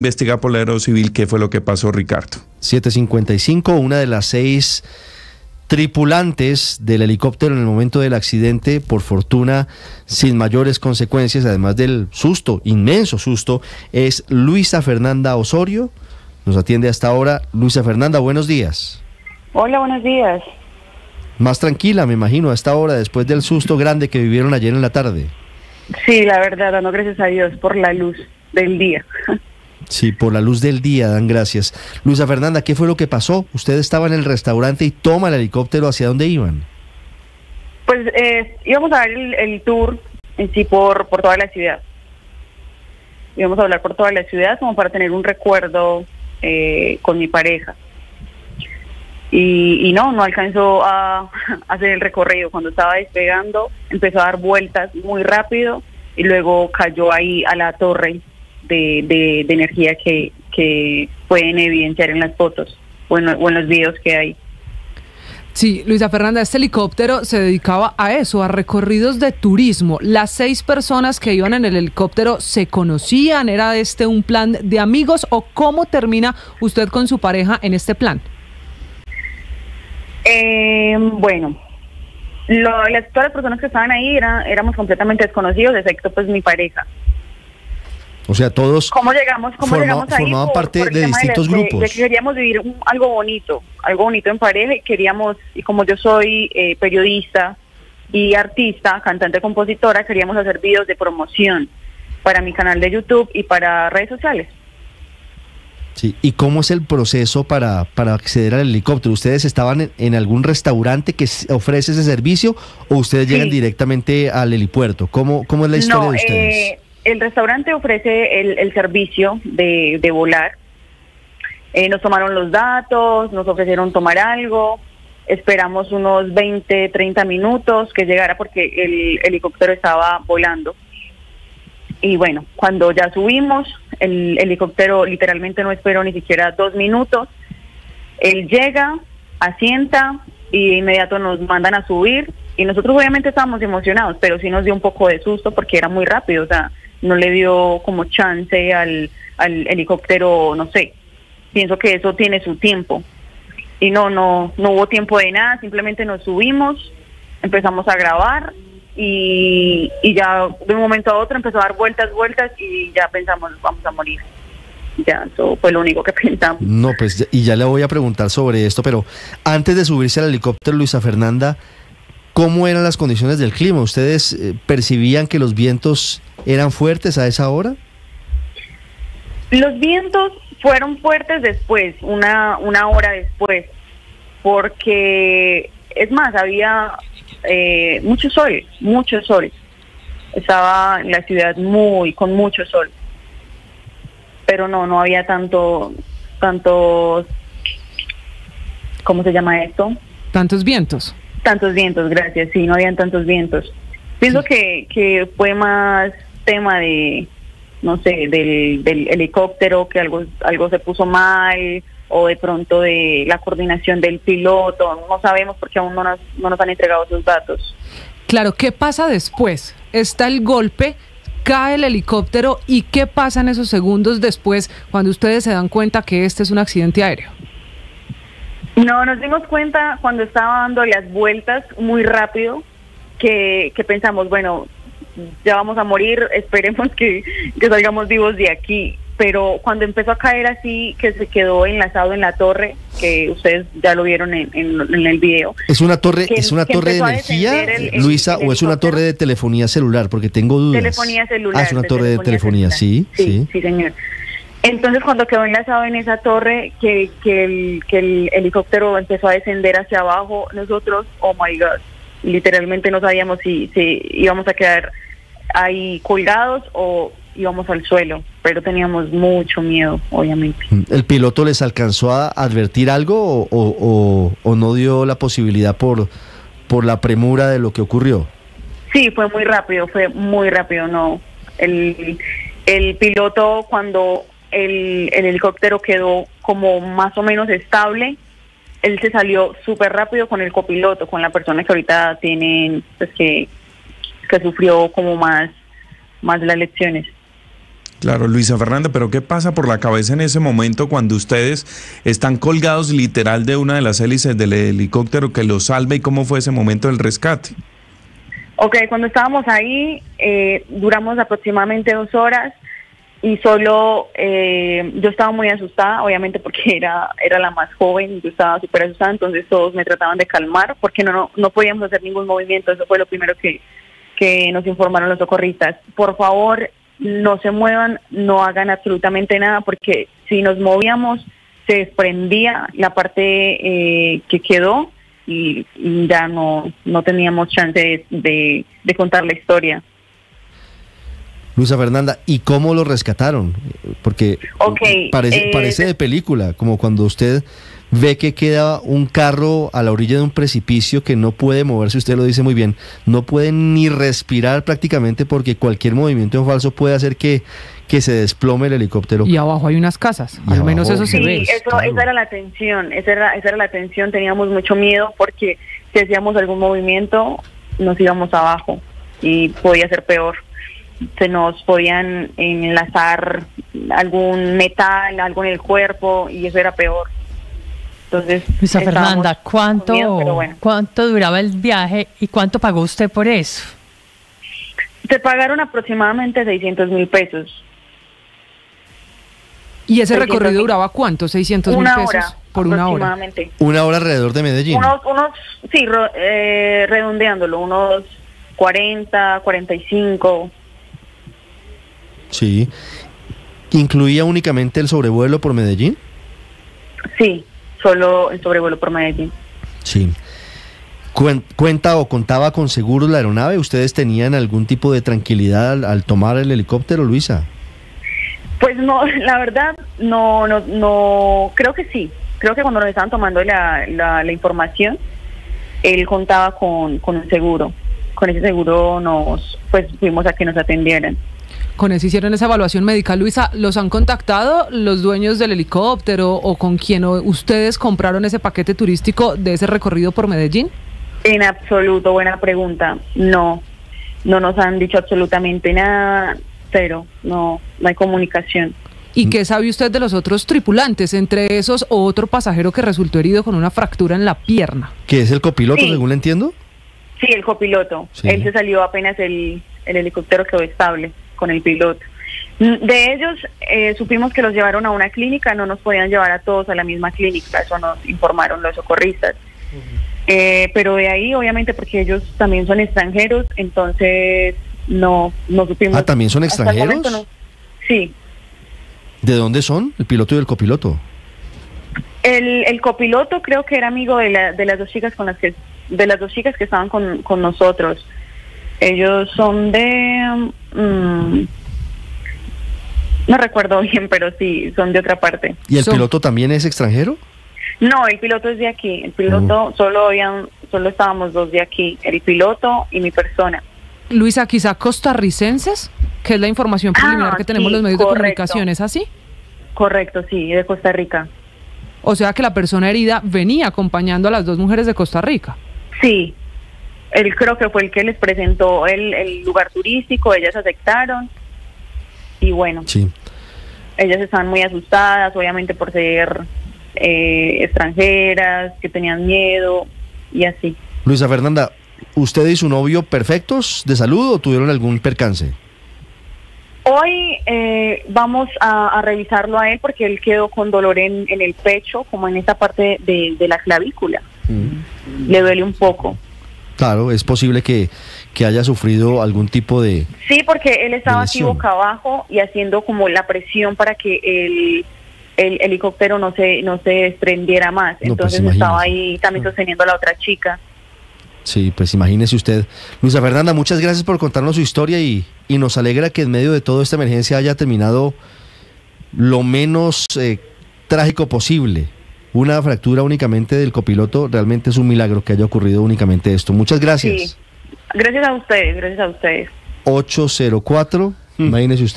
Investigar por la Aero Civil qué fue lo que pasó, Ricardo. 7:55, una de las 6 tripulantes del helicóptero en el momento del accidente, por fortuna, sin mayores consecuencias, además del susto, inmenso susto, es Luisa Fernanda Osorio. Nos atiende hasta ahora. Luisa Fernanda, buenos días. Hola, buenos días. Más tranquila, me imagino, a esta hora, después del susto grande que vivieron ayer en la tarde. Sí, la verdad, dando gracias a Dios por la luz del día. Sí, por la luz del día, dan gracias. Luisa Fernanda, ¿qué fue lo que pasó? Ustedes estaban en el restaurante y toma el helicóptero, ¿hacia dónde iban? Pues íbamos a dar el tour en sí por toda la ciudad. Íbamos a hablar por toda la ciudad como para tener un recuerdo con mi pareja. Y no alcanzó a hacer el recorrido. Cuando estaba despegando, empezó a dar vueltas muy rápido y luego cayó ahí a la torre de energía que pueden evidenciar en las fotos o en los videos que hay. Sí, Luisa Fernanda, este helicóptero se dedicaba a eso, a recorridos de turismo. Las 6 personas que iban en el helicóptero se conocían, ¿era un plan de amigos o cómo termina usted con su pareja en este plan? Bueno, todas las personas que estaban ahí éramos completamente desconocidos, excepto pues mi pareja. O sea, todos formaban parte de distintos grupos. De que queríamos vivir algo bonito en pareja y queríamos, y como yo soy periodista y artista, cantante, compositora, queríamos hacer videos de promoción para mi canal de YouTube y para redes sociales. Sí. ¿Y cómo es el proceso para acceder al helicóptero? ¿Ustedes estaban en algún restaurante que ofrece ese servicio o ustedes llegan directamente al helipuerto? ¿Cómo es la historia de ustedes? El restaurante ofrece el servicio de volar. Nos tomaron los datos, nos ofrecieron tomar algo, esperamos unos 20, 30 minutos que llegara porque el helicóptero estaba volando. Y bueno, cuando ya subimos, el helicóptero literalmente no esperó ni siquiera 2 minutos. Él llega, asienta y de inmediato nos mandan a subir. Y nosotros obviamente estábamos emocionados, pero sí nos dio un poco de susto porque era muy rápido, o sea, no le dio como chance al helicóptero, no sé, pienso que eso tiene su tiempo y no hubo tiempo de nada, simplemente nos subimos, empezamos a grabar y ya de un momento a otro empezó a dar vueltas y ya pensamos, vamos a morir. Ya, eso fue lo único que pensamos. No, pues, y ya le voy a preguntar sobre esto, pero antes de subirse al helicóptero, Luisa Fernanda, ¿cómo eran las condiciones del clima? ¿Ustedes percibían que los vientos eran fuertes a esa hora? Los vientos fueron fuertes después, una hora después, porque es más, había mucho sol. Estaba en la ciudad con mucho sol, pero no había tantos, ¿cómo se llama esto? Tantos vientos. Tantos vientos, gracias, sí, no habían tantos vientos. Pienso que fue más tema de, no sé, del helicóptero, que algo se puso mal, o de pronto de la coordinación del piloto, no sabemos porque aún no nos han entregado sus datos. Claro, ¿qué pasa después? Está el golpe, cae el helicóptero, ¿y qué pasa en esos segundos después cuando ustedes se dan cuenta que este es un accidente aéreo? No, nos dimos cuenta cuando estaba dando las vueltas muy rápido que pensamos, bueno, ya vamos a morir, esperemos que salgamos vivos de aquí. Pero cuando empezó a caer así, que se quedó enlazado en la torre, que ustedes ya lo vieron en el video. ¿Es una torre de energía, Luisa, o es una torre de telefonía celular? Porque tengo dudas. Telefonía celular. Ah, es una torre de telefonía, sí, señor. Entonces cuando quedó enlazado en esa torre que el helicóptero empezó a descender hacia abajo, nosotros, oh my God, literalmente no sabíamos si íbamos a quedar ahí colgados o íbamos al suelo, pero teníamos mucho miedo, obviamente. ¿El piloto les alcanzó a advertir algo o no dio la posibilidad por la premura de lo que ocurrió? Sí, fue muy rápido, no. El piloto cuando el helicóptero quedó como más o menos estable, él se salió súper rápido con el copiloto, con la persona que ahorita tienen, pues que sufrió como más las lecciones. Claro, Luisa Fernanda, pero ¿qué pasa por la cabeza en ese momento cuando ustedes están colgados literal de una de las hélices del helicóptero que los salve, y cómo fue ese momento del rescate? Ok, cuando estábamos ahí duramos aproximadamente 2 horas y solo yo estaba muy asustada, obviamente porque era la más joven, yo estaba súper asustada, entonces todos me trataban de calmar porque no podíamos hacer ningún movimiento. Eso fue lo primero que nos informaron los socorristas: por favor, no se muevan, no hagan absolutamente nada, porque si nos movíamos se desprendía la parte que quedó y ya no teníamos chance de contar la historia. Luisa Fernanda, ¿y cómo lo rescataron? Porque parece de película, como cuando usted ve que queda un carro a la orilla de un precipicio que no puede moverse, usted lo dice muy bien, no puede ni respirar prácticamente porque cualquier movimiento en falso puede hacer que se desplome el helicóptero. Y abajo hay unas casas, al menos eso se ve. Sí, claro. Esa era la tensión, esa era la tensión, teníamos mucho miedo porque si hacíamos algún movimiento nos íbamos abajo y podía ser peor. Se nos podían enlazar algún metal, algo en el cuerpo, y eso era peor. Entonces, Luisa Fernanda, ¿cuánto duraba el viaje y cuánto pagó usted por eso? Se pagaron aproximadamente 600.000 pesos. ¿Y ese recorrido duraba cuánto? 600.000 pesos por una hora. Una hora alrededor de Medellín. Redondeándolo, unos 40, 45. Sí. ¿Incluía únicamente el sobrevuelo por Medellín? Sí, solo el sobrevuelo por Medellín. Sí. ¿Cuenta o contaba con seguros la aeronave? ¿Ustedes tenían algún tipo de tranquilidad al tomar el helicóptero, Luisa? Pues no, la verdad, no, creo que sí. Creo que cuando nos estaban tomando la información, él contaba con un seguro. Con ese seguro fuimos a que nos atendieran. Con eso hicieron esa evaluación médica. Luisa, ¿los han contactado los dueños del helicóptero o con quien ustedes compraron ese paquete turístico de ese recorrido por Medellín? En absoluto, buena pregunta. No nos han dicho absolutamente nada, pero no hay comunicación. ¿Y qué sabe usted de los otros tripulantes, entre esos o otro pasajero que resultó herido con una fractura en la pierna? ¿Que es el copiloto, según le entiendo? Sí, el copiloto. Sí. Él se salió apenas el helicóptero quedó estable con el piloto. De ellos supimos que los llevaron a una clínica, no nos podían llevar a todos a la misma clínica, eso nos informaron los socorristas. Pero de ahí, obviamente, porque ellos también son extranjeros, entonces no supimos. ¿Ah, también son extranjeros? Hasta el momento no. Sí. ¿De dónde son el piloto y el copiloto? El copiloto creo que era amigo de las dos chicas que estaban con nosotros. Ellos son de... no recuerdo bien, pero sí, son de otra parte. ¿Y el piloto también es extranjero? No, el piloto es de aquí. El piloto, solo estábamos 2 de aquí, el piloto y mi persona. Luisa, quizá costarricenses, que es la información preliminar que tenemos los medios de comunicación, ¿es así? Correcto, sí, de Costa Rica. O sea que la persona herida venía acompañando a las 2 mujeres de Costa Rica. Sí. Él creo que fue el que les presentó el lugar turístico, ellas aceptaron y bueno, sí. Ellas estaban muy asustadas, obviamente por ser extranjeras, que tenían miedo y así. Luisa Fernanda, ¿usted y su novio perfectos de salud o tuvieron algún percance? Hoy vamos a revisarlo a él porque él quedó con dolor en el pecho, como en esta parte de la clavícula, le duele un poco. Claro, es posible que haya sufrido algún tipo de... Sí, porque él estaba así boca abajo y haciendo como la presión para que el helicóptero no se desprendiera más. Entonces pues estaba ahí también sosteniendo a la otra chica. Sí, pues imagínese usted. Luisa Fernanda, muchas gracias por contarnos su historia y nos alegra que en medio de toda esta emergencia haya terminado lo menos trágico posible. Una fractura únicamente del copiloto, realmente es un milagro que haya ocurrido únicamente esto. Muchas gracias. Sí, gracias a ustedes, 804, imagínese usted.